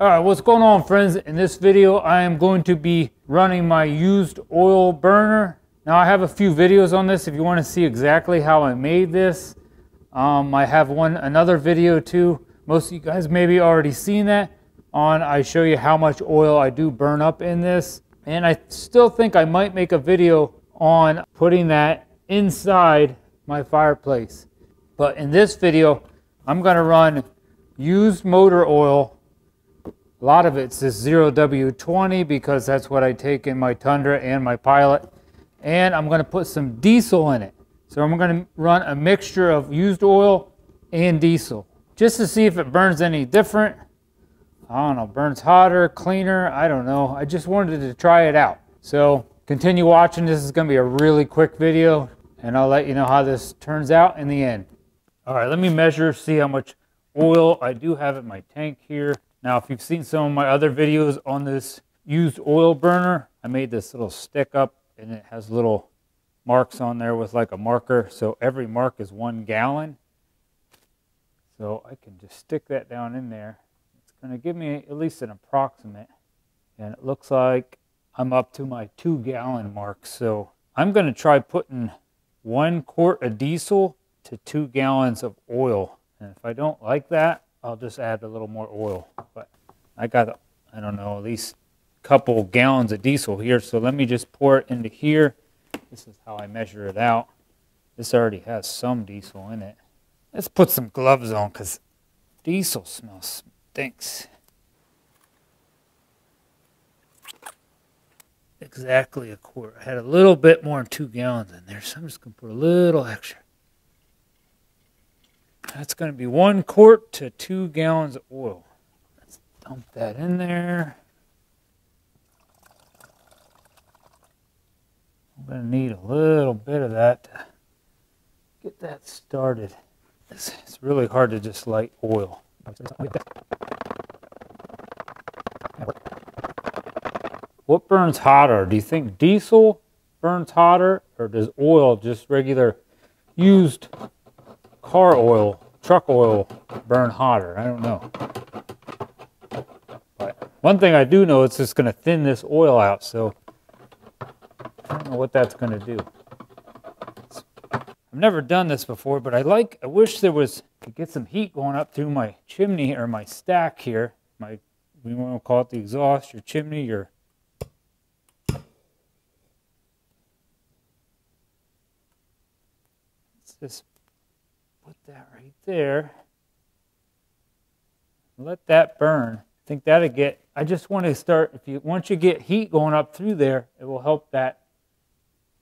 Alright, what's going on, friends? In this video I am going to be running my used oil burner. Now I have a few videos on this if you want to see exactly how I made this. I have another video too. Most of you guys maybe already seen that. I show you how much oil I do burn up in this. And I still think I might make a video on putting that inside my fireplace. But in this video I'm going to run used motor oil. A lot of it's this 0W20 because that's what I take in my Tundra and my Pilot. And I'm going to put some diesel in it. So I'm going to run a mixture of used oil and diesel just to see if it burns any different. I don't know, burns hotter, cleaner, I don't know. I just wanted to try it out. So continue watching. This is going to be a really quick video and I'll let you know how this turns out in the end. All right, let me measure, see how much oil I do have in my tank here. Now, if you've seen some of my other videos on this used oil burner, I made this little stick up and it has little marks on there with like a marker. So every mark is 1 gallon. So I can just stick that down in there. It's going to give me at least an approximate. And it looks like I'm up to my 2 gallon mark. So I'm going to try putting 1 quart of diesel to 2 gallons of oil. And if I don't like that, I'll just add a little more oil, but I got, I don't know, at least a couple gallons of diesel here. So let me just pour it into here. This is how I measure it out. This already has some diesel in it. Let's put some gloves on because diesel smells stinks. Exactly 1 quart. I had a little bit more than 2 gallons in there, so I'm just going to put a little extra. That's going to be 1 quart to 2 gallons of oil. Let's dump that in there. I'm going to need a little bit of that to get that started. It's really hard to just light oil. What burns hotter? Do you think diesel burns hotter, or does oil, just regular used car oil, truck oil, burn hotter? I don't know. But one thing I do know, it's just going to thin this oil out, so I don't know what that's going to do. I've never done this before, but I wish there was, to get some heat going up through my chimney or my stack here. We want to call it the exhaust, your chimney, your... It's this... Put that right there. Let that burn. I think that'll get, I just want to start, once you get heat going up through there, it will help that.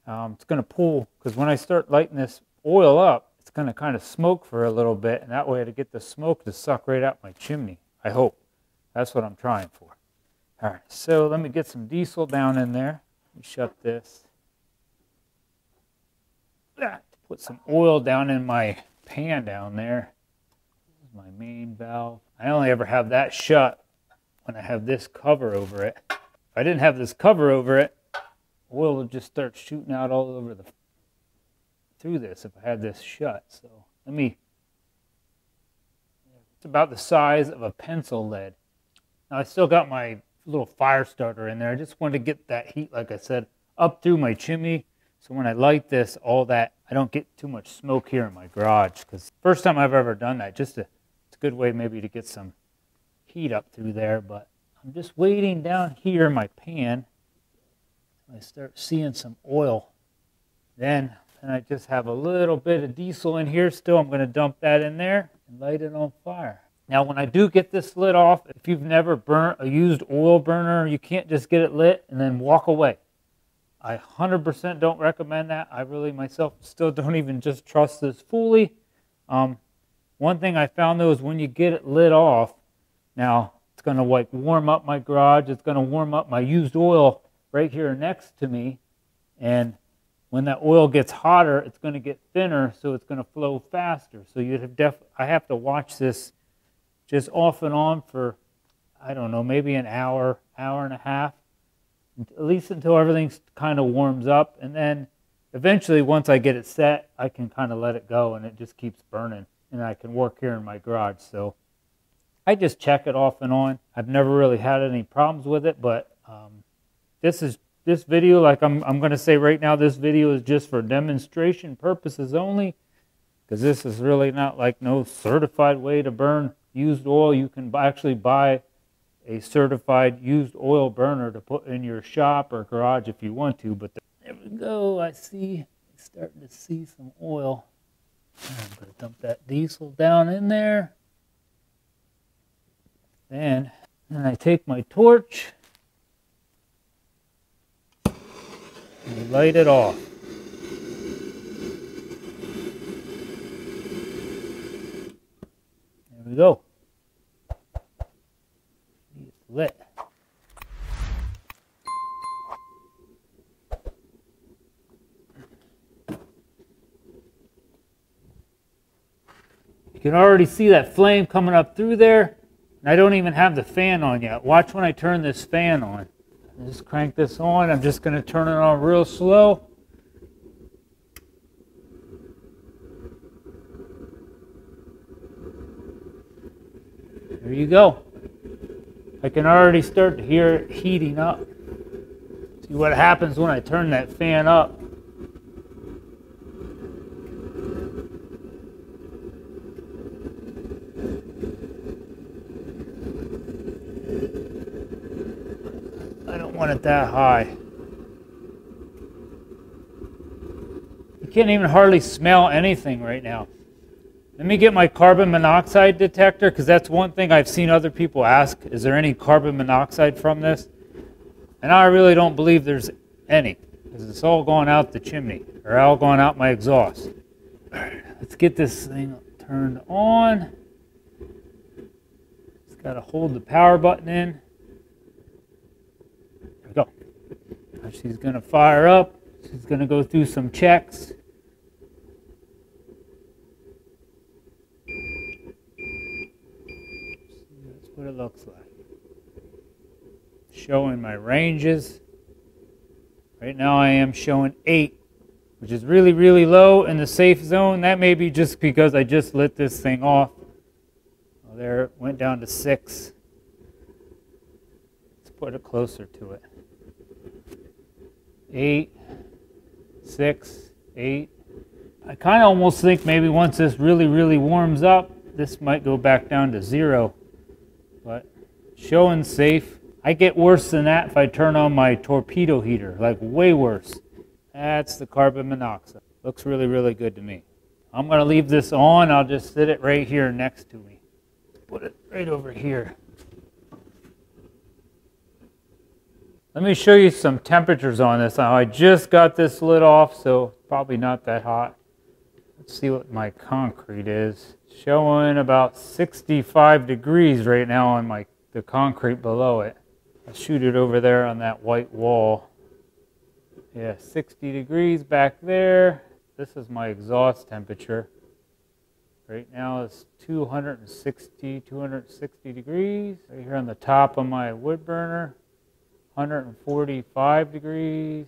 It's going to pull, because when I start lighting this oil up, it's going to kind of smoke for a little bit, and that way it'll get the smoke to suck right out my chimney. I hope. That's what I'm trying for. All right, so let me get some diesel down in there. Let me shut this. Put some oil down in my pan down there. This is my main valve. I only ever have that shut when I have this cover over it. If I didn't have this cover over it, oil would just start shooting out all over through this if I had this shut. So let me, it's about the size of a pencil lead. Now I still got my little fire starter in there. I just wanted to get that heat, like I said, up through my chimney. So when I light this, all that, I don't get too much smoke here in my garage, because first time I've ever done that. It's a good way maybe to get some heat up through there, but I'm just waiting down here in my pan. I start seeing some oil. Then I just have a little bit of diesel in here still. I'm going to dump that in there and light it on fire. Now when I do get this lid off, if you've never burnt a used oil burner, you can't just get it lit and then walk away. I 100% don't recommend that. I really myself still don't even just trust this fully. One thing I found though is when you get it lit off, now it's going to like warm up my garage. It's going to warm up my used oil right here next to me. And when that oil gets hotter, it's going to get thinner, so it's going to flow faster. So I have to watch this just off and on for, I don't know, maybe an hour, hour and a half. At least until everything kind of warms up, and then eventually once I get it set, I can kind of let it go and it just keeps burning, and I can work here in my garage. So I just check it off and on. I've never really had any problems with it, but this video, like I'm going to say right now, this video is just for demonstration purposes only, because this is really not like no certified way to burn used oil. You can actually buy a certified used oil burner to put in your shop or garage if you want to. But there we go. I see, starting to see some oil. I'm going to dump that diesel down in there. And then I take my torch and light it off. There we go. It's lit. You can already see that flame coming up through there. I don't even have the fan on yet. Watch when I turn this fan on. Just crank this on. I'm just going to turn it on real slow. There you go. I can already start to hear it heating up. See what happens when I turn that fan up. Want it that high. You can't even hardly smell anything right now. Let me get my carbon monoxide detector, because that's one thing I've seen other people ask, is there any carbon monoxide from this? And I really don't believe there's any, because it's all going out the chimney, or all going out my exhaust. All right, let's get this thing turned on. Just got to hold the power button in. She's going to fire up. She's going to go through some checks. That's what it looks like. Showing my ranges. Right now I am showing 8, which is really, really low in the safe zone. That may be just because I just lit this thing off. Well, there it went down to 6. Let's put it closer to it. 8, 6, 8. I kind of almost think maybe once this really, really warms up, this might go back down to 0. But showing safe. I get worse than that if I turn on my torpedo heater, like way worse. That's the carbon monoxide. Looks really, really good to me. I'm going to leave this on. I'll just sit it right here next to me. Put it right over here. Let me show you some temperatures on this. Now I just got this lid off, so probably not that hot. Let's see what my concrete is. Showing about 65 degrees right now on the concrete below it. I'll shoot it over there on that white wall. Yeah, 60 degrees back there. This is my exhaust temperature. Right now it's 260 degrees. Right here on the top of my wood burner. 145 degrees.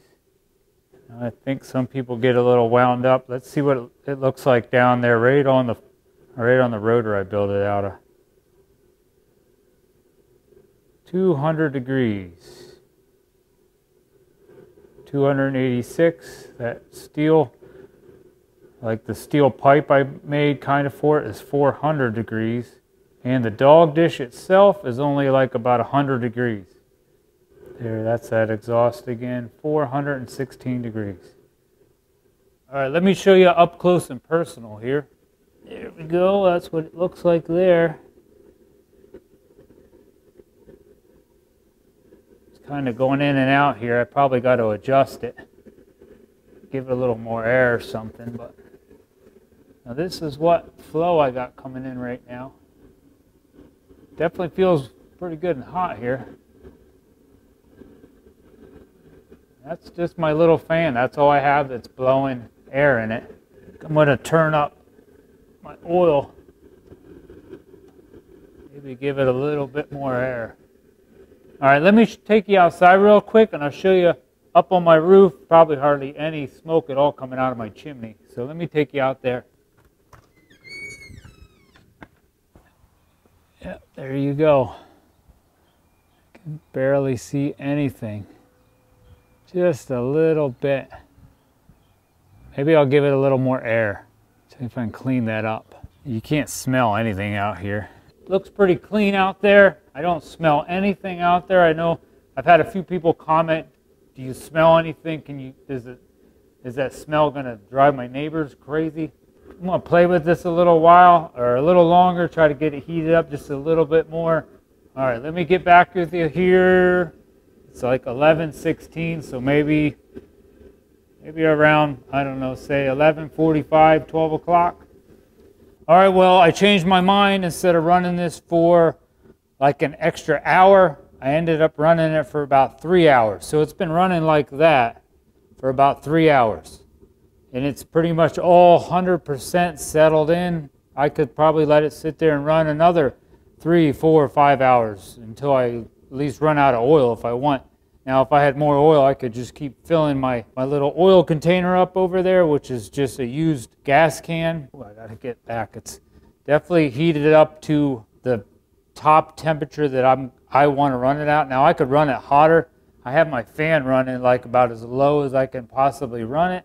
And I think some people get a little wound up. Let's see what it looks like down there, right on the rotor I built it out of. 200 degrees. 286. That steel, like the steel pipe I made kind of for it, is 400 degrees. And the dog dish itself is only like about 100 degrees. There, that's that exhaust again, 416 degrees. All right, let me show you up close and personal here. There we go, that's what it looks like there. It's kind of going in and out here. I probably got to adjust it. Give it a little more air or something. But now this is what flow I got coming in right now. Definitely feels pretty good and hot here. That's just my little fan. That's all I have that's blowing air in it. I'm going to turn up my oil. Maybe give it a little bit more air. All right, let me take you outside real quick, and I'll show you up on my roof. Probably hardly any smoke at all coming out of my chimney. So let me take you out there. Yep, there you go. I can barely see anything. Just a little bit. Maybe I'll give it a little more air. See if I can clean that up. You can't smell anything out here. Looks pretty clean out there. I don't smell anything out there. I know I've had a few people comment, do you smell anything? Is that smell gonna drive my neighbors crazy? I'm gonna play with this a little while, or a little longer, try to get it heated up just a little bit more. All right, let me get back with you here. It's like 11:16, so maybe around, I don't know, say 11:45, 12 o'clock. All right, well, I changed my mind. Instead of running this for like an extra hour, I ended up running it for about 3 hours. So it's been running like that for about 3 hours. And it's pretty much all 100% settled in. I could probably let it sit there and run another 3, 4, or 5 hours until I at least run out of oil if I want. Now, if I had more oil, I could just keep filling my little oil container up over there, which is just a used gas can. Oh, I gotta get back. It's definitely heated up to the top temperature that I want to run it at. Now, I could run it hotter. I have my fan running like about as low as I can possibly run it.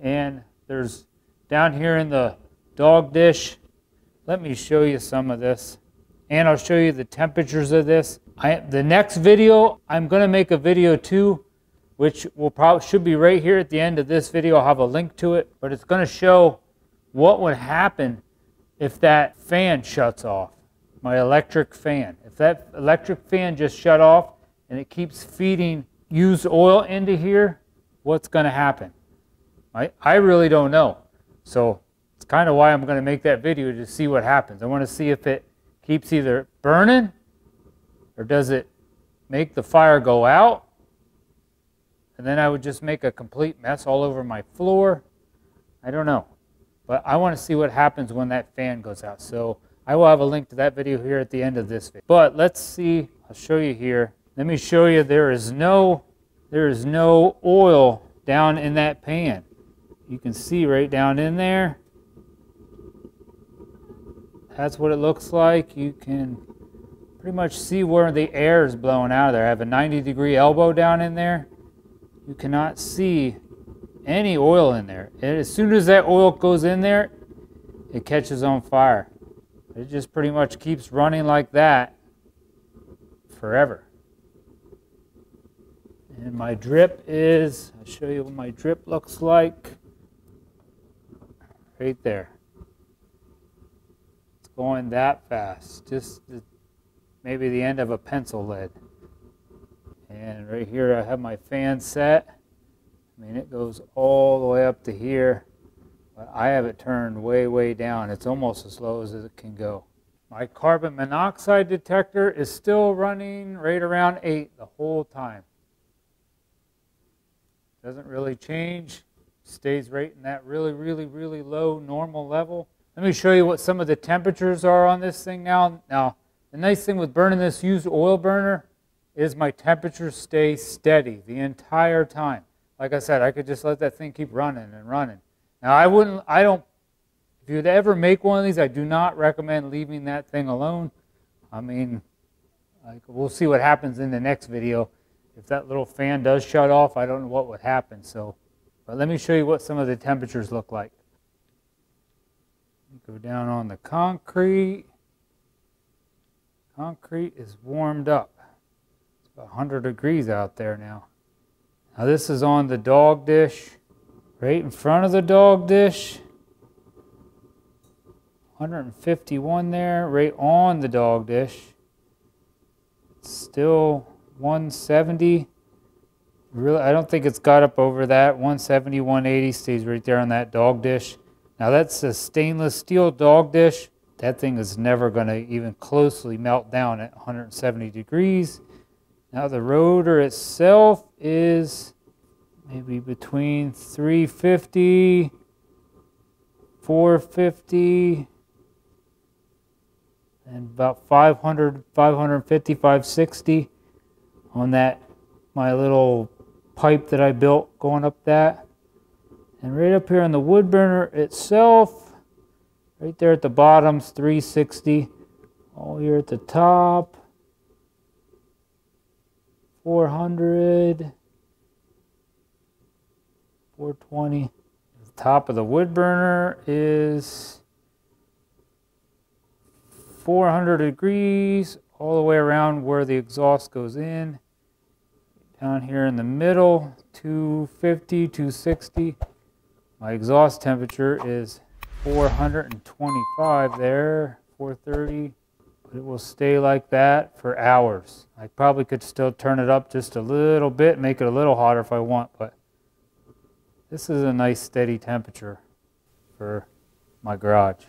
And there's down here in the dog dish, let me show you some of this, and I'll show you the temperatures of this. The next video, I'm going to make a video too, which will probably should be right here at the end of this video. I'll have a link to it, but it's going to show what would happen if that fan shuts off, my electric fan. If that electric fan just shut off and it keeps feeding used oil into here, what's going to happen? I really don't know. So it's kind of why I'm going to make that video, to see what happens. I want to see if it keeps either burning, or does it make the fire go out? And then I would just make a complete mess all over my floor. I don't know. But I want to see what happens when that fan goes out. So I will have a link to that video here at the end of this video. But let's see. I'll show you here. Let me show you there is no oil down in that pan. You can see right down in there. That's what it looks like. You can pretty much see where the air is blowing out of there. I have a 90-degree elbow down in there. You cannot see any oil in there. And as soon as that oil goes in there, it catches on fire. It just pretty much keeps running like that forever. And my drip is, I'll show you what my drip looks like. Right there. It's going that fast. Just maybe the end of a pencil lead. And right here I have my fan set. I mean, it goes all the way up to here. But I have it turned way, way down. It's almost as low as it can go. My carbon monoxide detector is still running right around 8 the whole time. Doesn't really change, stays right in that really, really, really low normal level. Let me show you what some of the temperatures are on this thing now. Now, the nice thing with burning this used oil burner is my temperature stays steady the entire time. Like I said, I could just let that thing keep running and running. Now, if you'd ever make one of these, I do not recommend leaving that thing alone. I mean, like, we'll see what happens in the next video. If that little fan does shut off, I don't know what would happen. So, but let me show you what some of the temperatures look like. Go down on the concrete. Concrete is warmed up. It's about 100 degrees out there now. Now this is on the dog dish. Right in front of the dog dish. 151 there, right on the dog dish. It's still 170. Really, I don't think it's got up over that. 170, 180 stays right there on that dog dish. Now that's a stainless steel dog dish. That thing is never going to even closely melt down at 170 degrees. Now the rotor itself is maybe between 350, 450, and about 500, 550, 560. On that, my little pipe that I built going up that. And right up here on the wood burner itself, right there at the bottom's 360. all here at the top, 400, 420. The top of the wood burner is 400 degrees all the way around where the exhaust goes in. Down here in the middle, 250, 260. My exhaust temperature is 425 there, 430. But it will stay like that for hours. I probably could still turn it up just a little bit, make it a little hotter if I want, but this is a nice steady temperature for my garage.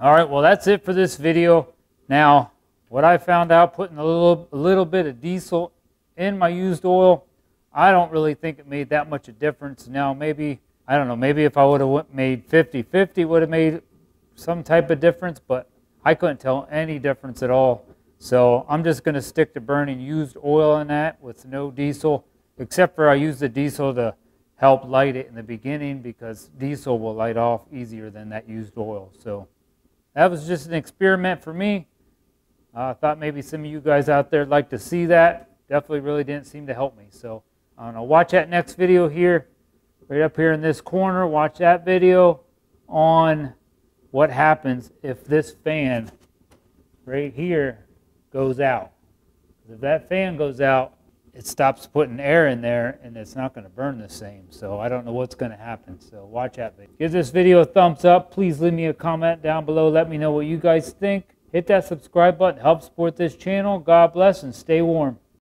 All right, well, that's it for this video. Now, what I found out putting a little bit of diesel in my used oil, I don't really think it made that much a difference. Now, maybe, I don't know, maybe if I would have made 50-50 would have made some type of difference, but I couldn't tell any difference at all. So I'm just going to stick to burning used oil in that with no diesel, except for I use the diesel to help light it in the beginning, because diesel will light off easier than that used oil. So that was just an experiment for me. I thought maybe some of you guys out there would like to see that. Definitely really didn't seem to help me. So I don't know. Watch that next video here, right up here in this corner. Watch that video on what happens if this fan right here goes out. If that fan goes out, it stops putting air in there and it's not going to burn the same. So I don't know what's going to happen. So watch that video. Give this video a thumbs up. Please leave me a comment down below. Let me know what you guys think. Hit that subscribe button. Help support this channel. God bless and stay warm.